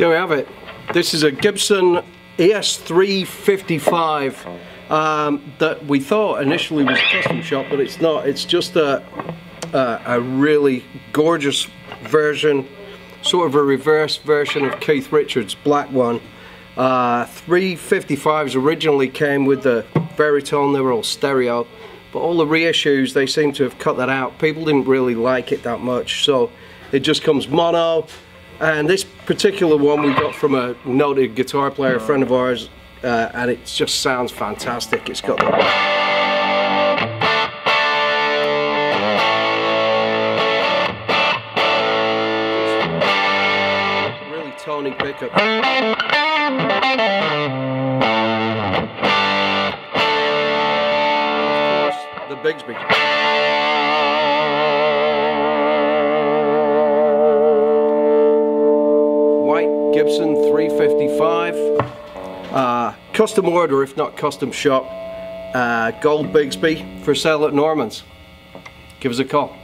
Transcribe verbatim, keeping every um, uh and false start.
There we have it. This is a Gibson E S three fifty-five um, that we thought initially was a custom shop, but it's not. It's just a, a, a really gorgeous version, sort of a reverse version of Keith Richards' black one. Uh, three fifty-fives originally came with the Veritone, they were all stereo, but all the reissues, they seem to have cut that out. People didn't really like it that much, so it just comes mono. And this particular one we got from a noted guitar player, a friend of ours, uh, and it just sounds fantastic. It's got the really tony pickup. Of course, the Bigsby. Gibson three fifty-five, uh, custom order if not custom shop, uh, gold Bigsby for sale at Norman's. Give us a call.